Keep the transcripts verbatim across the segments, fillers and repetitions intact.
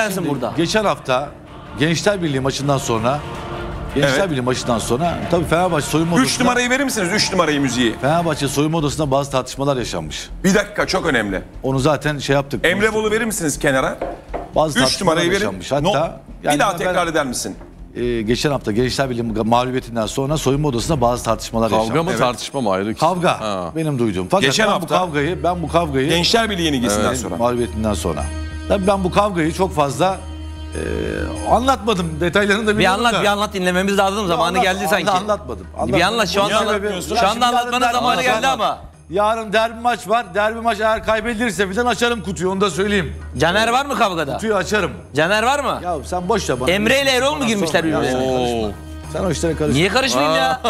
sensin şimdi, burada. Geçen hafta Gençler Birliği maçından sonra Gençler evet. Birliği maçından sonra tabii Fenerbahçe soyunma odasında üç numarayı verir misiniz? üç numarayı müziği. Fenerbahçe soyunma odasında bazı tartışmalar yaşanmış. Bir dakika, çok önemli. Onu zaten şey yaptık. Emre Bolu verir misiniz kenara? Bazı üç numarayı yaşanmış. Hatta no. bir yani daha tekrar ben, eder misin? E, geçen hafta Gençler Birliği mağlubiyetinden sonra soyunma odasında bazı tartışmalar kavga yaşanmış. Kavga mı evet. tartışma mı ayrı? Kavga. Ha. Benim duyduğum. Fakat geçen ben hafta, bu kavgayı ben bu kavgayı Gençler Birliği yenilgisinden evet, sonra mağlubiyetinden sonra. Tabii ben bu kavgayı çok fazla Ee, anlatmadım, detaylarını da bir anlat da. bir anlat dinlememiz lazım, zamanı anlat, geldi sanki. Anlatmadım. anlatmadım. Bir anlat, şu anda anlatmıyorsun. Şu anda anlatmanın zamanı geldi ama. Yarın derbi maç var. Derbi maç eğer kaybedilirse birden açarım kutuyu, onu da söyleyeyim. Caner var mı kavgada? Kutuyu açarım. Caner var mı? Ya sen boş ver bana. Emre ile Erol mu girmişler birbirine? Sen o işlere karışma. Niye karışmayayım Aa. ya?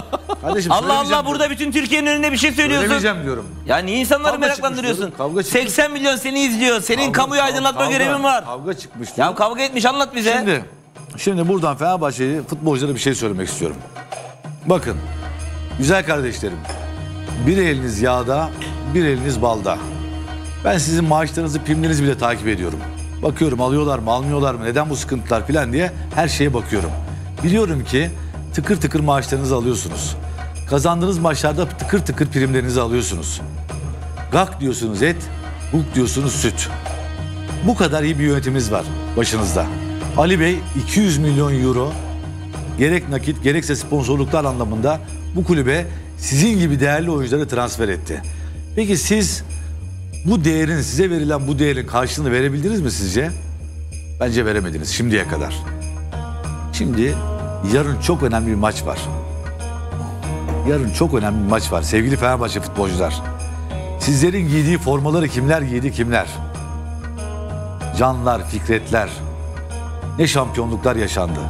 Kardeşim, Allah Allah diyorum. Burada bütün Türkiye'nin önünde bir şey söylüyorsun. Söylemeyeceğim diyorum. Ya niye insanları kavga meraklendiriyorsun? seksen milyon seni izliyor. Senin kavga, kamuyu kavga, aydınlatma kavga, görevin var. Kavga çıkmış. Ya kavga etmiş, anlat bize. Şimdi, şimdi buradan Fenerbahçe'ye, futbolculara bir şey söylemek istiyorum. Bakın, güzel kardeşlerim. Bir eliniz yağda, bir eliniz balda. Ben sizin maaşlarınızı, primlerinizi bile takip ediyorum. Bakıyorum alıyorlar mı, almıyorlar mı, neden bu sıkıntılar falan diye her şeye bakıyorum. Biliyorum ki tıkır tıkır maaşlarınızı alıyorsunuz. Kazandığınız maçlarda tıkır tıkır primlerinizi alıyorsunuz. Gak diyorsunuz et, guk diyorsunuz süt. Bu kadar iyi bir yönetimimiz var başınızda. Ali Bey iki yüz milyon euro gerek nakit gerekse sponsorluklar anlamında bu kulübe sizin gibi değerli oyuncuları transfer etti. Peki siz bu değerin, size verilen bu değerin karşılığını verebildiniz mi sizce? Bence veremediniz şimdiye kadar. Şimdi yarın çok önemli bir maç var. Yarın çok önemli bir maç var sevgili Fenerbahçe futbolcular. Sizlerin giydiği formaları kimler giydi, kimler? Canlar, Fikretler. Ne şampiyonluklar yaşandı.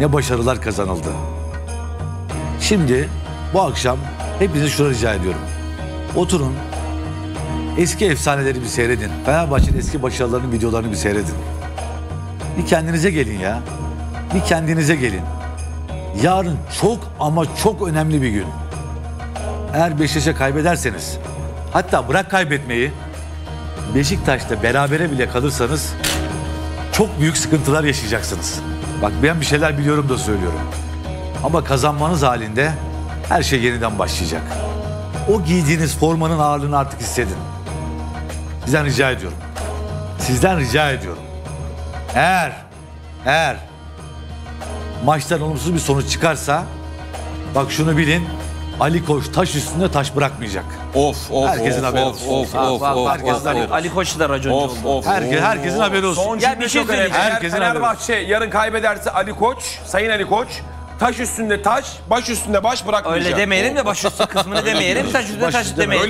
Ne başarılar kazanıldı. Şimdi bu akşam hepinize şunu rica ediyorum. Oturun, eski efsaneleri bir seyredin. Fenerbahçe'nin eski başarılarının videolarını bir seyredin. Bir kendinize gelin ya. Bir kendinize gelin. Yarın çok ama çok önemli bir gün. Eğer Beşiktaş'a kaybederseniz, hatta bırak kaybetmeyi, Beşiktaş'ta berabere bile kalırsanız çok büyük sıkıntılar yaşayacaksınız. Bak ben bir şeyler biliyorum da söylüyorum. Ama kazanmanız halinde her şey yeniden başlayacak. O giydiğiniz formanın ağırlığını artık hissedin. Sizden rica ediyorum. Sizden rica ediyorum. Eğer, eğer maçtan olumsuz bir sonuç çıkarsa, bak şunu bilin, Ali Koç taş üstünde taş bırakmayacak. Of of herkesin of, haberi of, olsun. Of, of, of, of, herkesin of, haberi of. Ali Koç da raconcu of, oldu. Of, Herke, herkesin of. haberi olsun. Son ya bir şey söyleyeyim. Eğer Fenerbahçe yarın kaybederse Ali Koç, Sayın Ali Koç, taş üstünde taş, baş üstünde baş bırakmayacak. Öyle demeyelim de baş üstü kısmını demeyelim, taş üstünde baş taş demeyelim.